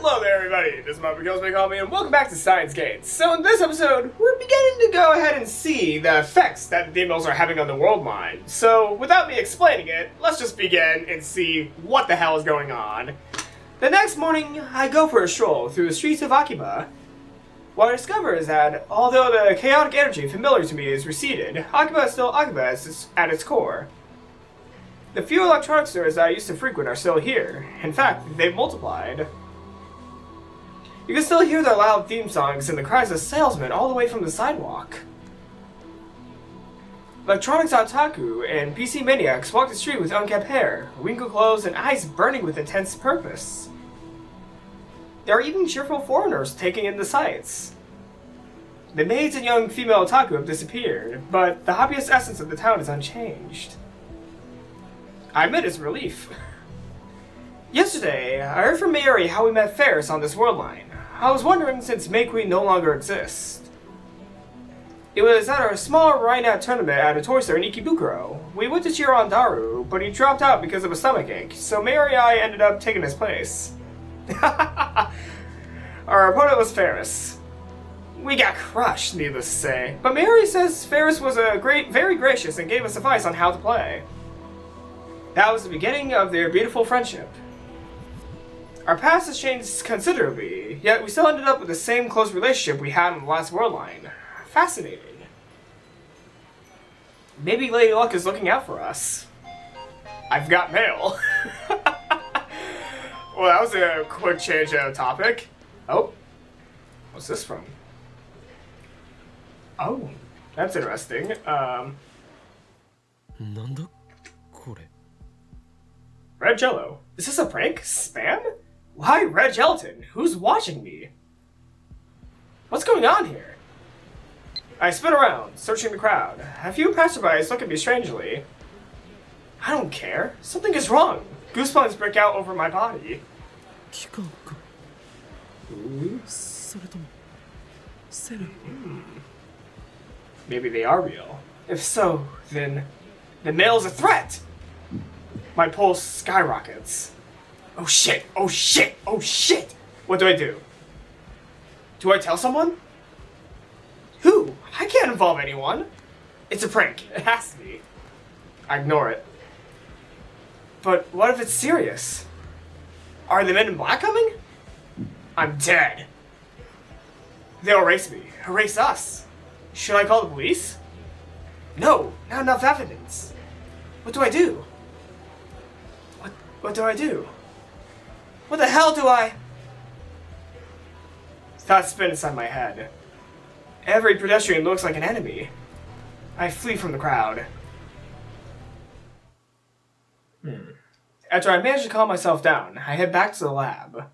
Hello there, everybody! This is my Killsway Call Me, and welcome back to Science Gates. So in this episode, we're beginning to go ahead and see the effects that the D-mails are having on the world mind. So without me explaining it, let's just begin and see what the hell is going on. The next morning, I go for a stroll through the streets of Akiba. What I discover is that, although the chaotic energy familiar to me has receded, Akiba is still Akiba at its core. The few electronic stores that I used to frequent are still here. In fact, they've multiplied. You can still hear their loud theme songs and the cries of salesmen all the way from the sidewalk. Electronics otaku and PC maniacs walk the street with unkempt hair, wrinkled clothes, and eyes burning with intense purpose. There are even cheerful foreigners taking in the sights. The maids and young female otaku have disappeared, but the hobbyist essence of the town is unchanged. I admit it's relief. Yesterday, I heard from Mayuri how we met Ferris on this world line. I was wondering since Mai Kiri no longer exists. It was at our small Rhinet tournament at a toy store in Ikebukuro. We went to cheer on Daru, but he dropped out because of a stomach ache, so Mayuri and I ended up taking his place. Our opponent was Ferris. We got crushed, needless to say, but Mayuri says Ferris was very gracious and gave us advice on how to play. That was the beginning of their beautiful friendship. Our past has changed considerably, yet we still ended up with the same close relationship we had in the last world line. Fascinating. Maybe Lady Luck is looking out for us. I've got mail. Well, that was a quick change of topic. Oh, what's this from? Oh, that's interesting. Red Jello. Is this a prank? Spam? Why Red Gelatin? Who's watching me? What's going on here? I spin around, searching the crowd. A few passerbys look at me strangely. I don't care. Something is wrong. Goosebumps break out over my body. Maybe they are real. If so, then the mail is a threat! My pulse skyrockets. Oh shit, oh shit, oh shit! What do I do? Do I tell someone? Who? I can't involve anyone. It's a prank. It has to be. I ignore it. But what if it's serious? Are the Men in Black coming? I'm dead. They'll erase me. Erase us. Should I call the police? No, not enough evidence. What do I do? What do I do? What the hell do I? Thoughts spin inside my head. Every pedestrian looks like an enemy. I flee from the crowd. After I manage to calm myself down, I head back to the lab.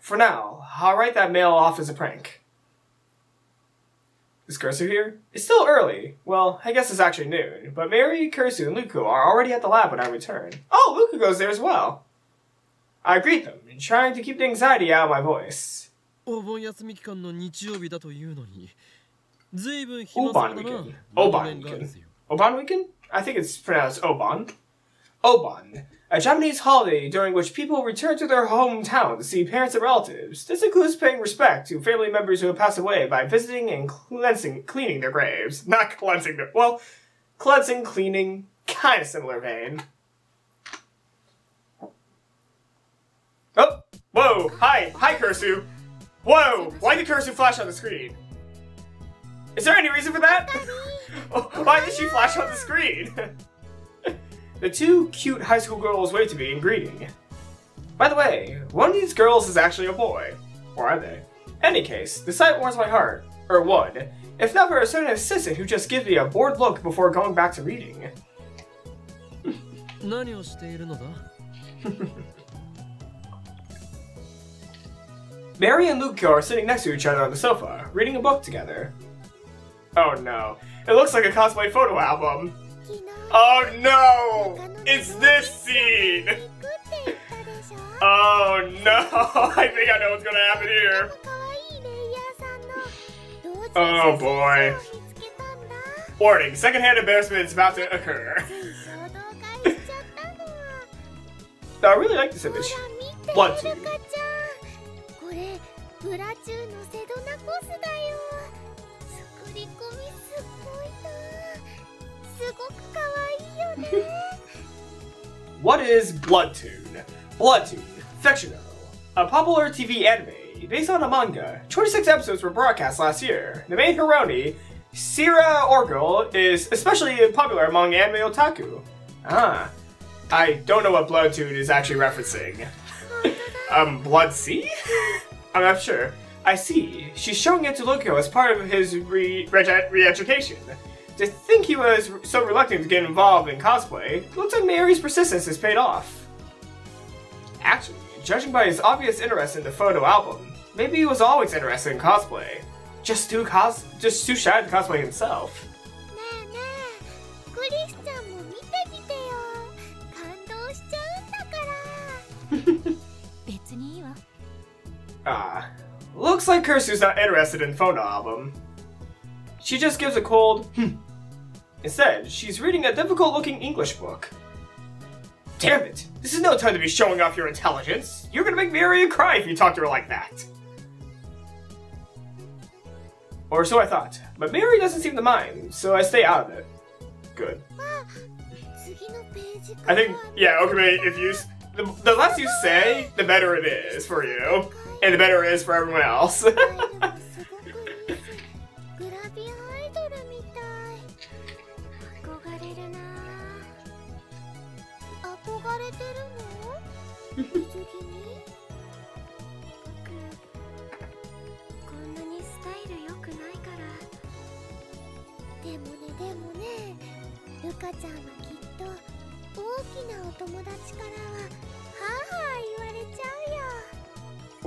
For now, I'll write that mail off as a prank. Is Kurisu here? It's still early. Well, I guess it's actually noon, but Mary, Kurisu, and Luka are already at the lab when I return. Oh, Luka goes there as well. I greet them, trying to keep the anxiety out of my voice. Oban weekend. Oban weekend. Oban weekend? I think it's pronounced Oban. Oban, a Japanese holiday during which people return to their hometown to see parents and relatives. This includes paying respect to family members who have passed away by visiting and cleaning their graves. Not cleansing their, well, cleansing, cleaning, kind of similar vein. Oh, whoa, hi Kurisu. Whoa, why did Kurisu flash on the screen? Is there any reason for that? Why did she flash on the screen? The two cute high school girls wait to me in greeting. By the way, one of these girls is actually a boy. Or are they? Any case, the sight warms my heart. Or would. If not for a certain assistant who just gives me a bored look before going back to reading. Mary and Luka are sitting next to each other on the sofa, reading a book together. Oh no. It looks like a cosplay photo album. Oh no! It's this scene! Oh no! I think I know what's gonna happen here! Oh boy. Warning, secondhand embarrassment is about to occur. I really like this image. Bloodtoon. What is Bloodtoon? Bloodtoon, fictional, a popular TV anime based on a manga. 26 episodes were broadcast last year. The main heroine, Syrah Orgel, is especially popular among anime otaku. Ah, I don't know what Bloodtoon is actually referencing. Blood Sea? I'm not sure. I see. She's showing it to Lukako as part of his re-education. To think he was so reluctant to get involved in cosplay, looks like Mayuri's persistence has paid off. Actually, judging by his obvious interest in the photo album, maybe he was always interested in cosplay. Just too shy to cosplay himself. Ah, looks like Kurisu's not interested in photo album. She just gives a cold hmm. Instead, she's reading a difficult-looking English book. Damn it! This is no time to be showing off your intelligence! You're gonna make Miriam cry if you talk to her like that! Or so I thought, but Mary doesn't seem to mind, so I stay out of it. Good. I think, yeah, okay, if you... The less you say, the better it is for you, and the better it is for everyone else.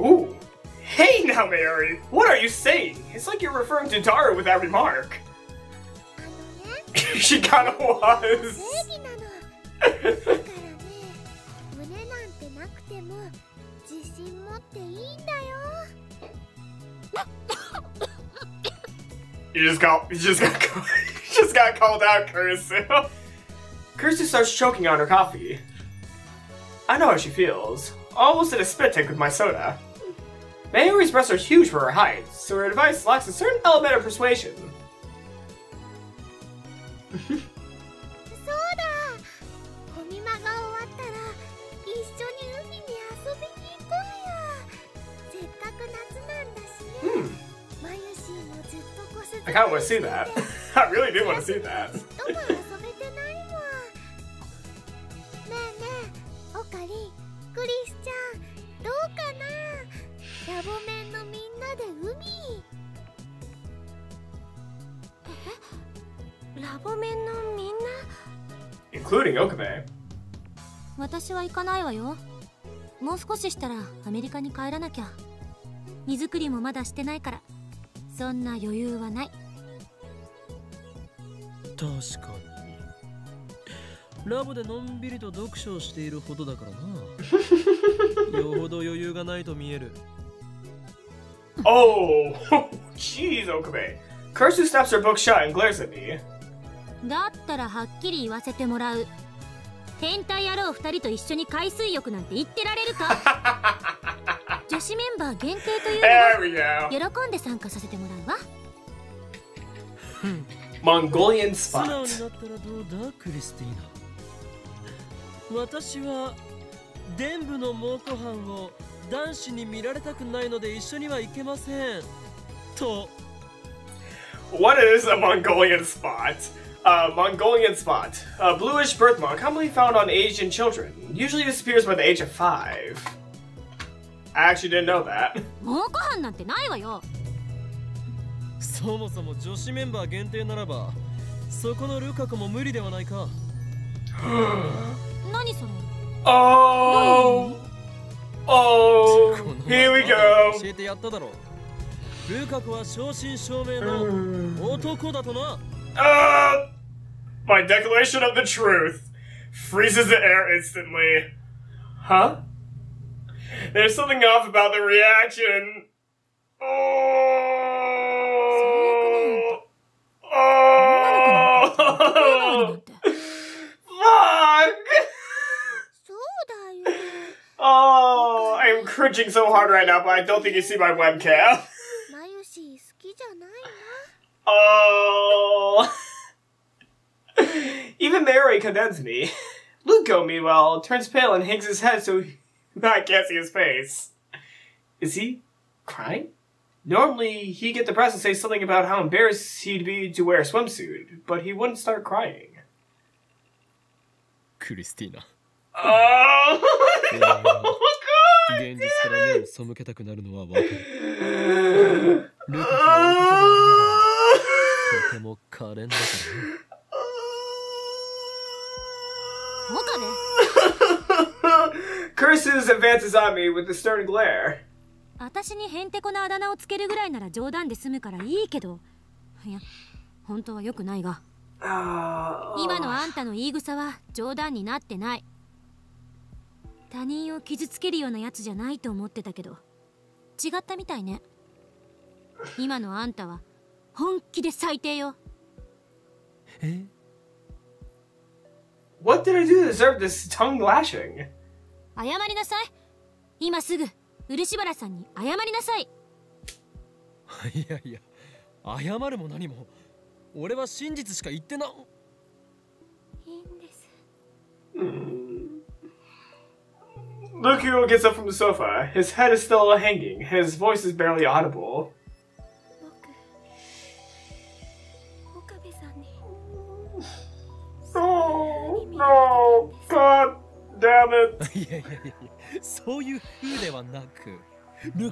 Ooh. Hey now, Mary! What are you saying? It's like you're referring to Daru with that remark. She kinda was. You just got called out, Kurisu. Kurisu starts choking on her coffee. I know how she feels. Almost in a spit take with my soda. Mayuri's breasts are huge for her height, so her advice lacks a certain element of persuasion. I kinda wanna see that. I really do wanna see that. Including Okabe. Oh, jeez, Okabe. Kurisu snaps her book shut and glares at me. There we go. Mongolian spot. What is a Mongolian spot? Mongolian spot. A bluish birthmark commonly found on Asian children. Usually disappears by the age of 5. I actually didn't know that. Oh! Oh! Here we go! My declaration of the truth freezes the air instantly. Huh? There's something off about the reaction. Oh! Oh! Fuck! Oh, I am cringing so hard right now, but I don't think you see my webcam. Oh. Even Mayuri condemns me. Luko, meanwhile, turns pale and hangs his head so I can't see his face. Is he crying? Normally, he'd get depressed and say something about how embarrassed he'd be to wear a swimsuit, but he wouldn't start crying. Christina. Oh, God damn it. Kurisu advances on me with a stern glare. What did I do to deserve this tongue lashing? Luku gets up from the sofa. His head is still hanging. His voice is barely audible. Oh, no. God damn it. No! No!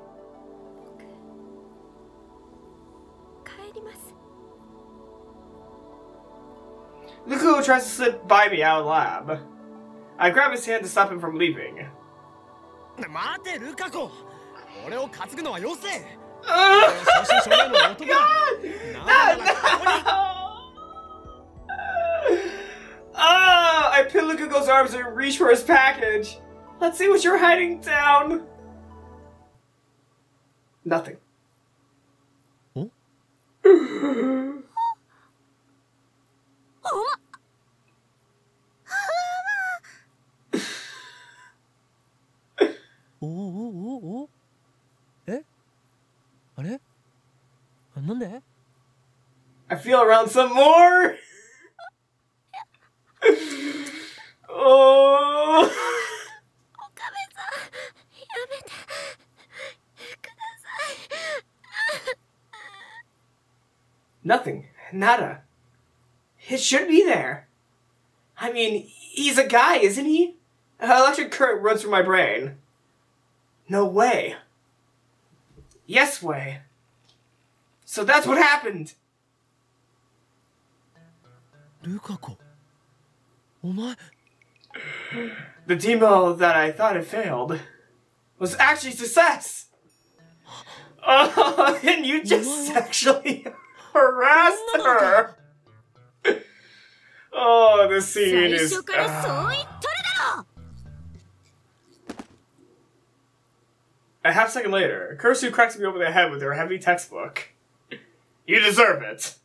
Luku tries to slip by me out of the lab. I grab his hand to stop him from leaving. I pin Lukako's arms and reach for his package. Let's see what you're hiding down. Nothing. Huh? I feel around some more. Oh. Nothing. Nada. It should be there. I mean, he's a guy, isn't he? An electric current runs through my brain. No way. Yes way. So that's what happened. Lukako. The D-mail that I thought had failed was actually success. Oh, and you just sexually harassed her. Oh, this scene is. A half second later, Kurisu cracks me over the head with her heavy textbook. You deserve it.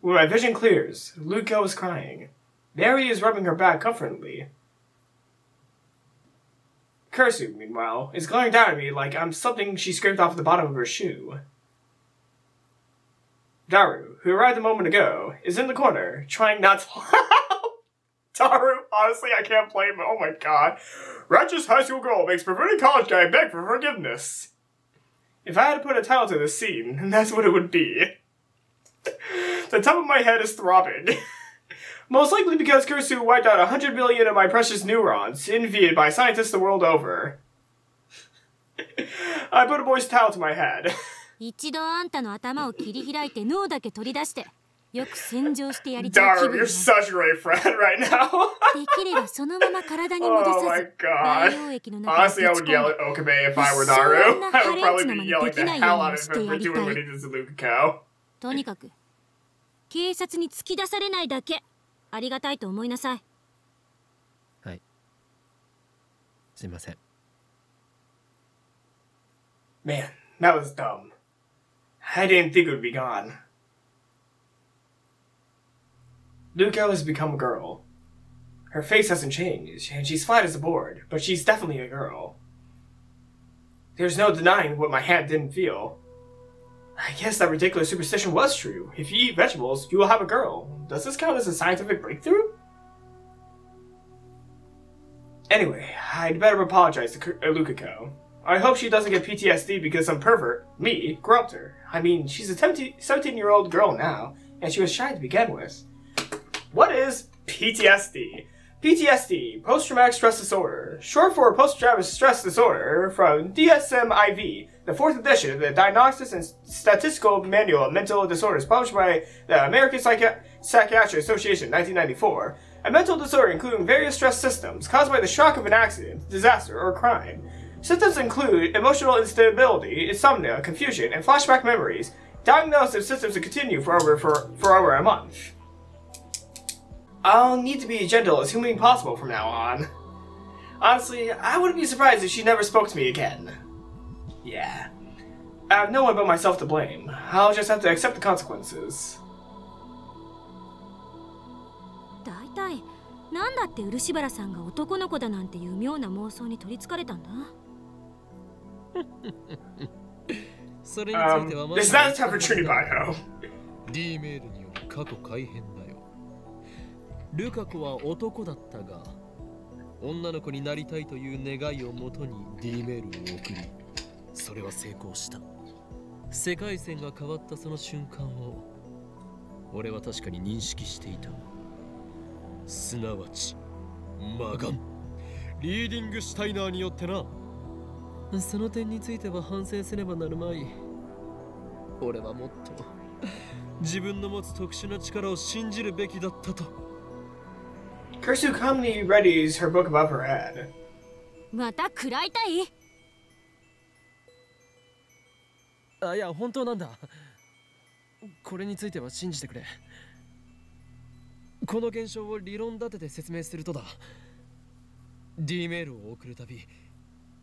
When my vision clears, Luka is crying. Mary is rubbing her back comfortably. Kurisu, meanwhile, is glaring down at me like I'm something she scraped off the bottom of her shoe. Daru, who arrived a moment ago, is in the corner, trying not to laugh. Daru, honestly, I can't blame him. Oh my god. Righteous high school girl makes perverted college guy beg for forgiveness. If I had to put a title to this scene, that's what it would be. The top of my head is throbbing. most likely because Kurisu wiped out 100 million of my precious neurons, envied by scientists the world over. I put a boy's towel to my head. Daru, you're such a great friend right now. Oh my god. Honestly, I would yell at Okabe if I were Daru. I would probably be yelling the hell out of him for doing what he did to Lukako. Man, that was dumb. I didn't think it would be gone. Luka has become a girl. Her face hasn't changed, and she's flat as a board, but she's definitely a girl. There's no denying what my hand didn't feel. I guess that ridiculous superstition was true. If you eat vegetables, you will have a girl. Does this count as a scientific breakthrough? Anyway, I'd better apologize to Lukako. I hope she doesn't get PTSD because some pervert, me, groped her. I mean, she's a 17-year-old girl now, and she was shy to begin with. What is PTSD? PTSD, post-traumatic stress disorder, short for post-traumatic stress disorder, from DSM-IV, the 4th edition of the Diagnosis and Statistical Manual of Mental Disorders published by the American Psychiatric Association, 1994. A mental disorder including various stress systems caused by the shock of an accident, disaster, or crime. Symptoms include emotional instability, insomnia, confusion, and flashback memories. Diagnosis of symptoms to continue for over a month. I'll need to be as gentle as humanly possible from now on. Honestly, I wouldn't be surprised if she never spoke to me again. Yeah. I have no one but myself to blame. I'll just have to accept the consequences. It's not time for Trini Bio. D-mail ルカ子は男だったが、女の子になりたいという願いをもとに D メールを送り、それは成功した。世界線が変わったその瞬間を、俺は確かに認識していた。すなわち、マガン、リーディングシュタイナーによってな。その点については反省せねばなるまい。俺はもっと自分の持つ特殊な力を信じるべきだったと。 Kurisu calmly readies her book above her head. I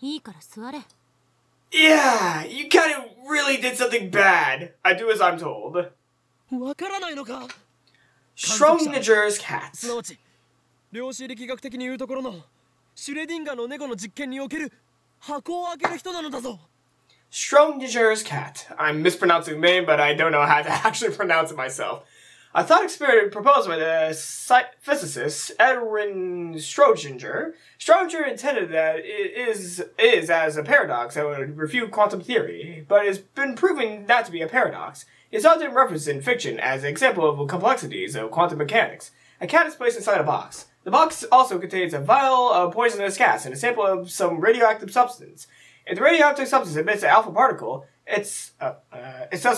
Yeah, you kinda really did something bad. I do as I'm told. Schrödinger's cat. 量子力学的に言うところのシュレディンガーの猫の実験における箱を開ける人なのだぞ。Schrödinger's cat. I'm mispronouncing the name, but I don't know how to actually pronounce it myself. A thought experiment proposed by the physicist Erwin Schrödinger. Schrödinger intended that it is as a paradox that would refute quantum theory, but it's been proven not to be a paradox. It's often referenced in fiction as an example of the complexities of quantum mechanics. A cat is placed inside a box. The box also contains a vial of poisonous gas and a sample of some radioactive substance. If the radioactive substance emits an alpha particle, it sets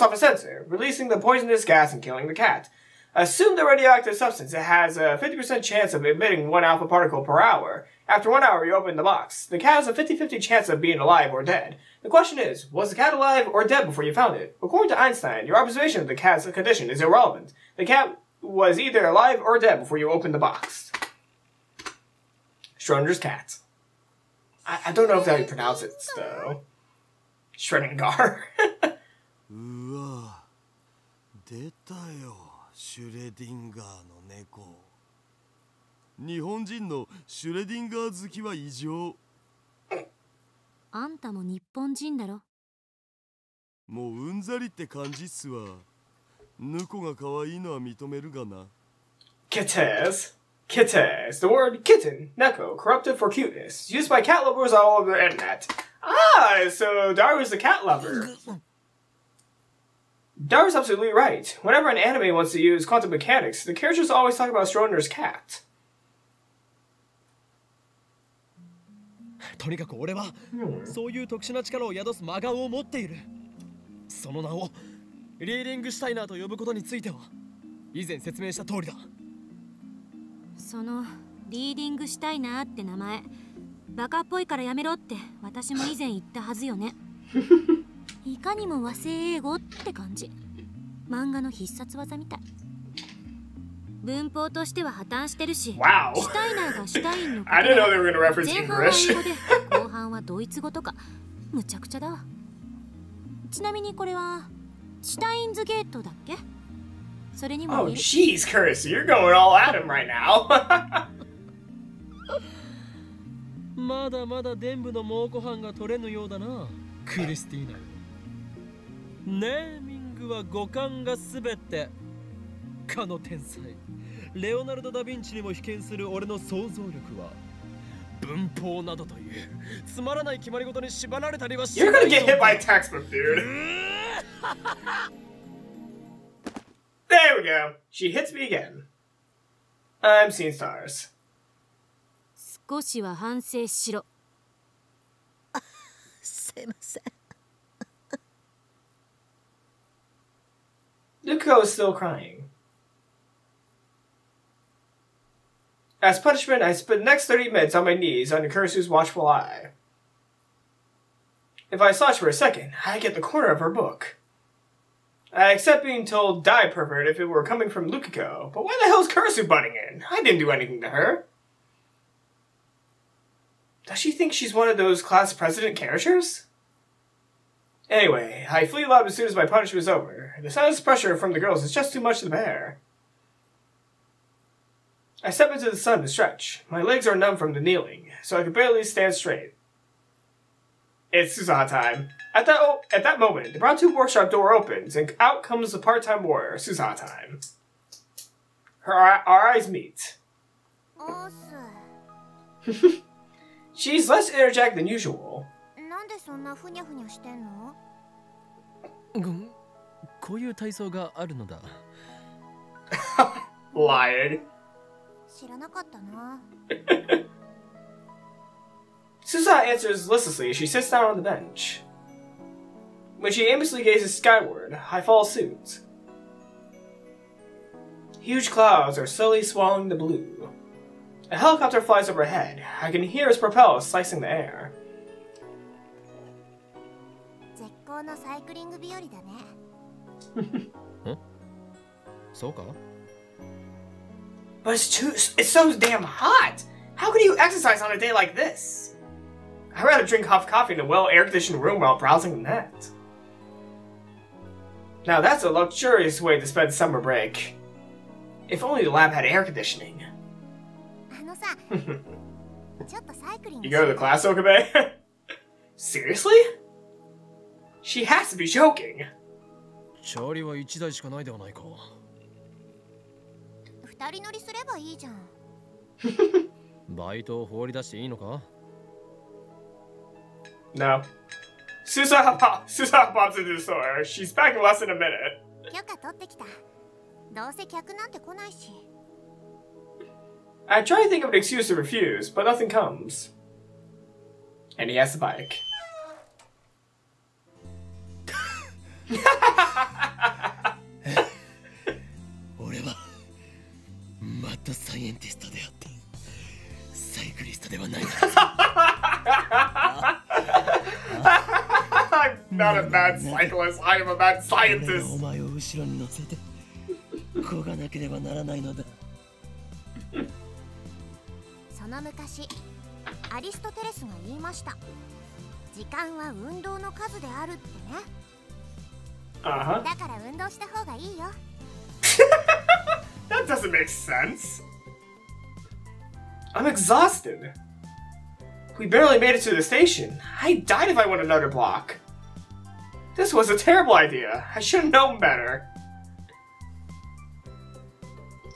off a sensor, releasing the poisonous gas and killing the cat. Assume the radioactive substance has a 50% chance of emitting one alpha particle per hour. After 1 hour, you open the box. The cat has a 50-50 chance of being alive or dead. The question is, was the cat alive or dead before you found it? According to Einstein, your observation of the cat's condition is irrelevant. The cat was either alive or dead before you opened the box. Schrödinger's cat. I don't know if that you pronounce it, though. Schrödinger. あんたも日本人だろ。もううんざりって感じっすわ。ぬこが可愛いのは認めるがな。Kittes. Kittes. The word kitten, neko, corrupted for cuteness, used by cat lovers all over the internet. Ah, so Daru's a cat lover. Daru's absolutely right. Whenever an anime wants to use quantum mechanics, the characters always talk about Schrödinger's cat. Wow. I didn't know they were going to reference English. Oh, jeez, Kurisu, you're going all at him right now. You're gonna get hit by a textbook, dude. There we go. She hits me again. I'm seeing stars. Lukako is still crying. As punishment, I spent the next 30 minutes on my knees under Kurisu's watchful eye. If I slouch for a second, I get the corner of her book. I accept being told die pervert if it were coming from Lukako, but why the hell is Kurisu butting in? I didn't do anything to her. Does she think she's one of those class president characters? Anyway, I flee loud as soon as my punishment is over. The sound of pressure from the girls is just too much to bear. I step into the sun to stretch. My legs are numb from the kneeling, so I can barely stand straight. It's Suzuha time. At that moment, the Bloodtoon workshop door opens, and out comes the part-time warrior, Suzuha time. Our eyes meet. She's less energetic than usual. Lying. Suzuha answers listlessly as she sits down on the bench. When she aimlessly gazes skyward, I follow suit. Huge clouds are slowly swallowing the blue. A helicopter flies overhead. I can hear its propellers slicing the air. But it's so damn hot! How could you exercise on a day like this? I'd rather drink hot coffee in a well-air-conditioned room while browsing the net. Now that's a luxurious way to spend summer break. If only the lab had air conditioning. You go to the class, Okabe? Seriously? She has to be joking. No. Suzuha pops into the store. She's back in less than a minute. I try to think of an excuse to refuse, but nothing comes. And he has the bike. I'm not a mad cyclist, I am a mad scientist. That doesn't make sense. I'm exhausted. We barely made it to the station. I'd died if I went another block. This was a terrible idea. I should have known better.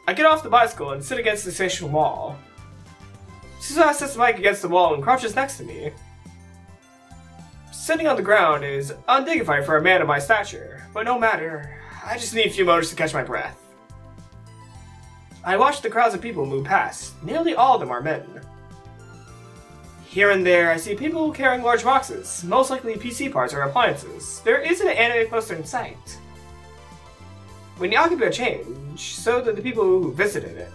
I get off the bicycle and sit against the station wall. Suzuha sets the bike against the wall and crouches next to me. Sitting on the ground is undignified for a man of my stature, but no matter, I just need a few moments to catch my breath. I watch the crowds of people move past. Nearly all of them are men. Here and there, I see people carrying large boxes, most likely PC parts or appliances. There isn't an anime poster in sight. When Akiba changed, so did the people who visited it.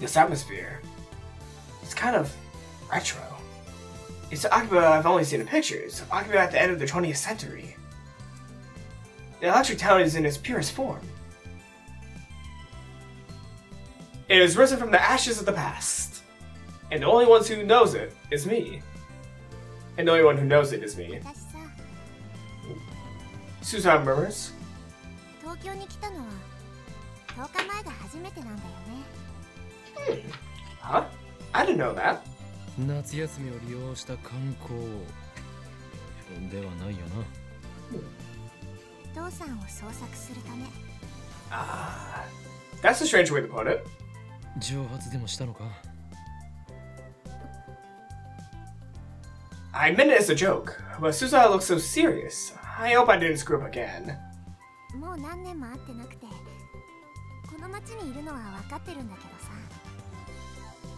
This atmosphere, it's kind of retro. It's Akiba I've only seen in pictures, Akiba at the end of the 20th century. The electric town is in its purest form. It has risen from the ashes of the past. And the only one who knows it is me. Suzuha murmurs. Huh? I didn't know that. That's a strange way to put it. I meant it as a joke, but Suzuha looks so serious. I hope I didn't screw up again.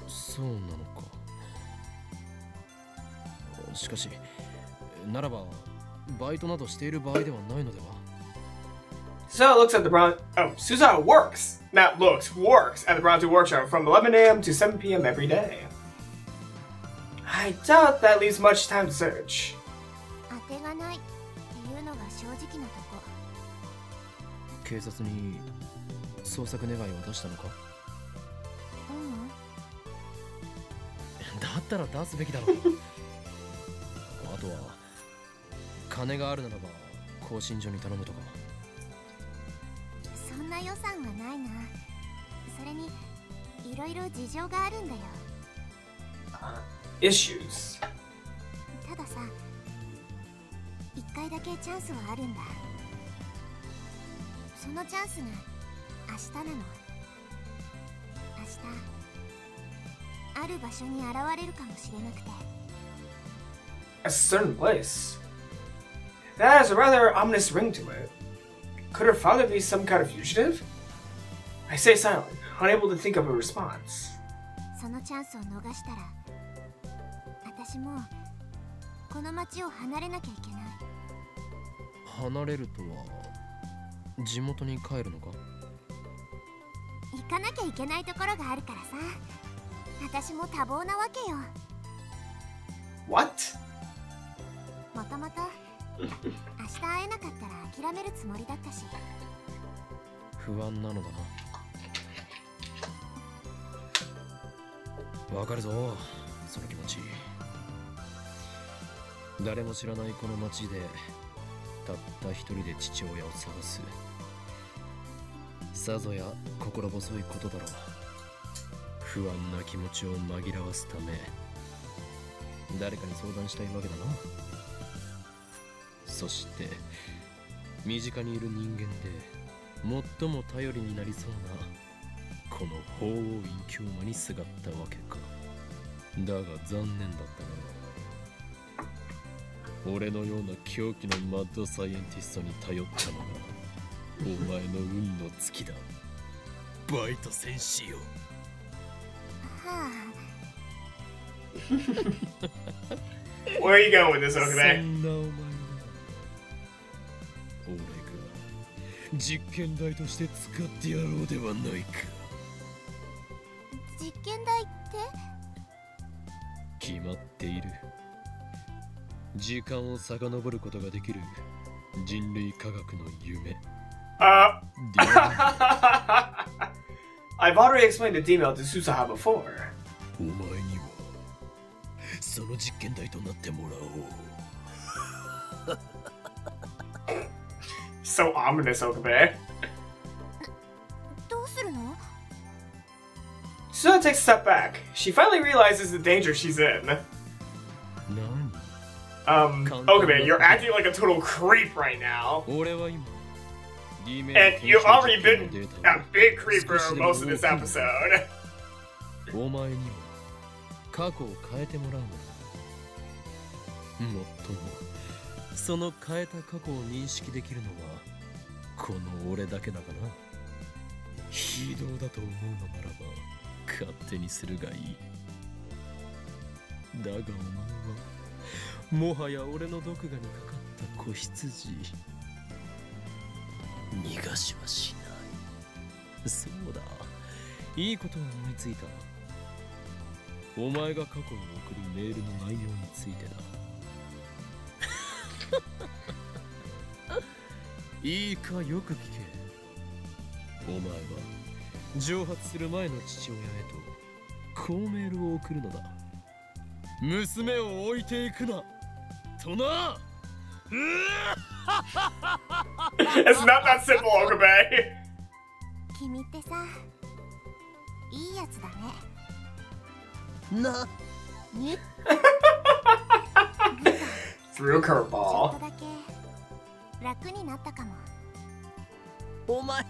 Suzuha works! Not looks, works at the Bronze Workshop from 11 AM to 7 PM every day. I doubt that leaves much time to search. Issues. A certain place. That has a rather ominous ring to it. Could her father be some kind of fugitive? I stay silent, unable to think of a response. What? Where are you going with this, Okabe? I've already explained the D-mail to Suzuha before. So ominous, Okabe. Suzuha takes a step back. She finally realizes the danger she's in. Okabe, you're acting like a total creep right now. And you've already been a big creeper most of this episode. It's not that simple, Okabe. Through curveball. Why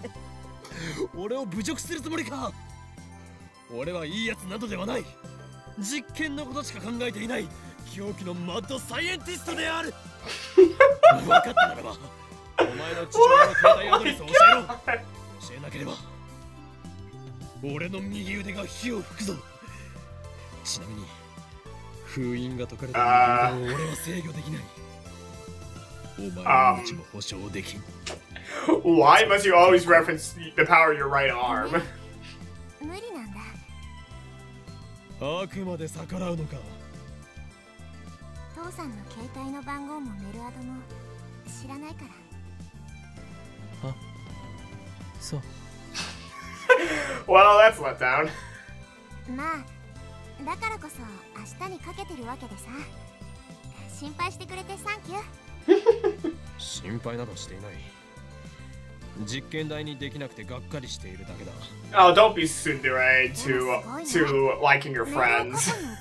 must you always reference the power of your right arm? Well, that's let down. Oh, don't be tsundere to liking your friends. No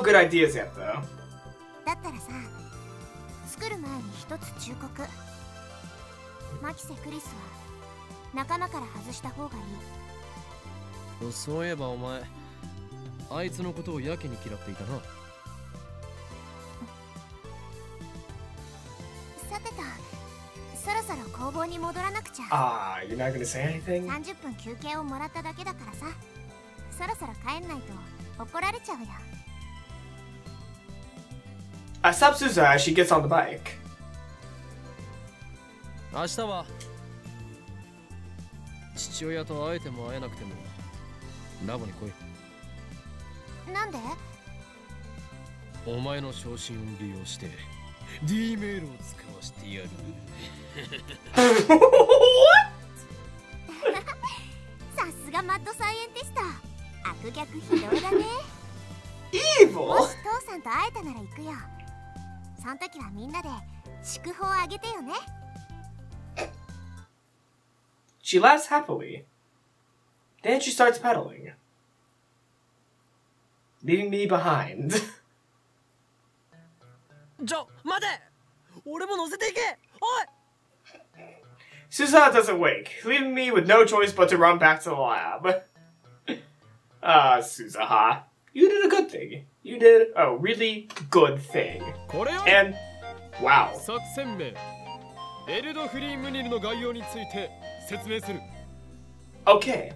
good ideas yet, though. Ah, you're not gonna say anything? I stop Suzuha as she gets on the bike. D-mail. What? Evil. She laughs happily. Then she starts pedaling, leaving me behind. Suzuha doesn't wake, leaving me with no choice but to run back to the lab. Ah, Suzuha, you did a good thing. You did a really good thing. And wow. Okay,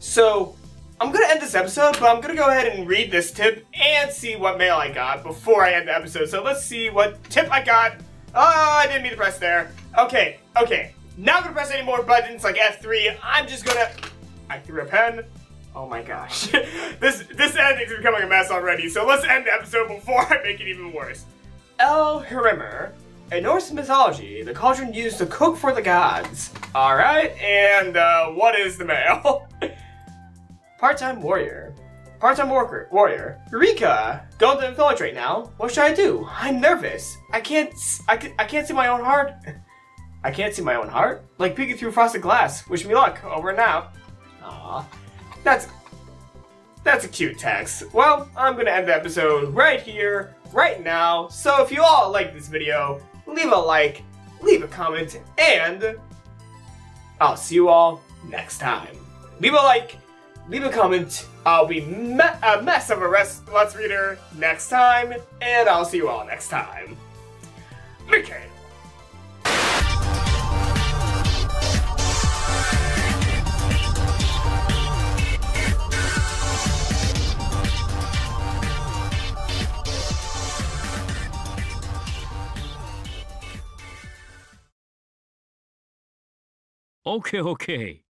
so I'm gonna end this episode, but I'm gonna go ahead and read this tip and see what mail I got before I end the episode. So let's see what tip I got. Oh, I didn't mean to press there. Okay, okay. Not gonna press any more buttons like F3. I'm just gonna... I threw a pen. Oh my gosh. This ending's becoming a mess already, so let's end the episode before I make it even worse. Eldhrímnir. In Norse mythology, the cauldron used to cook for the gods. Alright, and what is the mail? Part-time warrior. Part-time warrior. Eureka! Don't infiltrate now. What should I do? I'm nervous. I can't see my own heart. I can't see my own heart? Like peeking through frosted glass. Wish me luck. Over and out. Aww. That's a cute text. Well, I'm gonna end the episode right here, right now. So if you all like this video, leave a like, leave a comment, and I'll see you all next time. Leave a like, leave a comment. I'll be a mess of a Let's Reader next time, and I'll see you all next time. Okay. Okay.